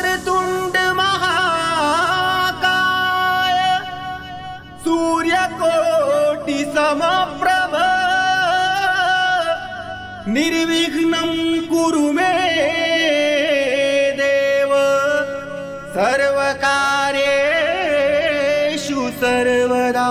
चक्रतुंड महाकाय सूर्यकोटि समप्रभ निर्विघ्नं कुरु मे देव सर्वकार्येषु सर्वदा।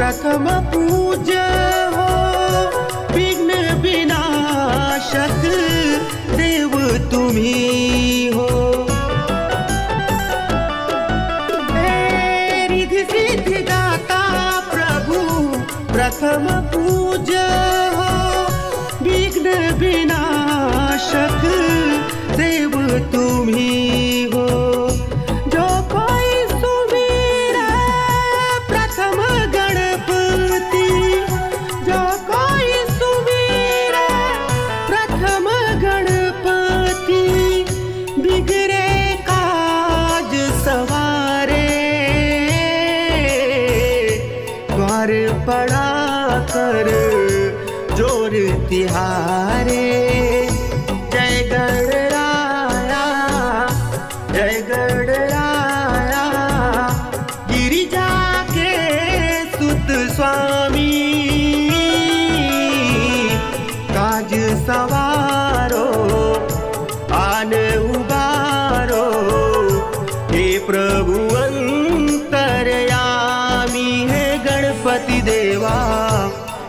प्रथम पूज्य हो विघ्न विनाशक देव तुम्ही हो। रिद्धि सिद्धिदाता प्रभु प्रथम पूज्य हो विघ्न विनाशक देव तुम्ही हो। जोर तिहारे जय गणराया जय गणराया गिरिजा के सुत स्वामी काज सवारो आन उबारो हे प्रभु अंतरयामी हे गणपति देवा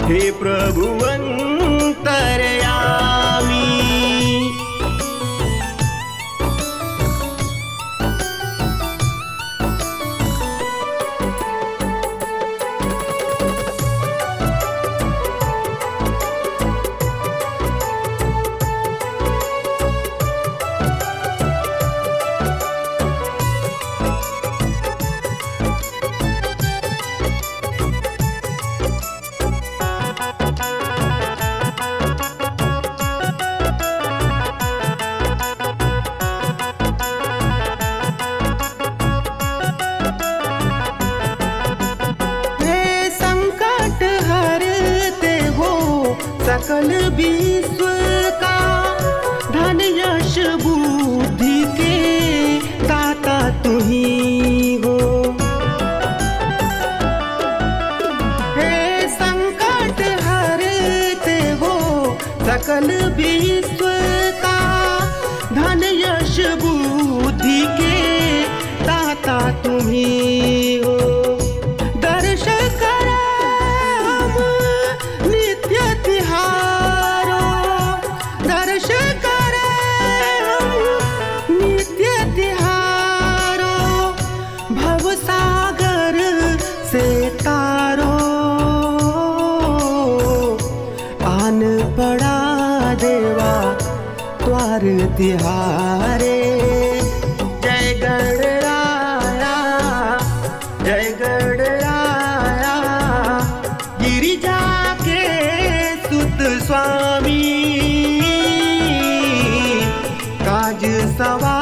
हे प्रभु अंतरयामी। विश्व का धन यश बुद्धि के तिहारे जय गणराया, जय गणराया, गिरिजा के सुत स्वामी काज सवा।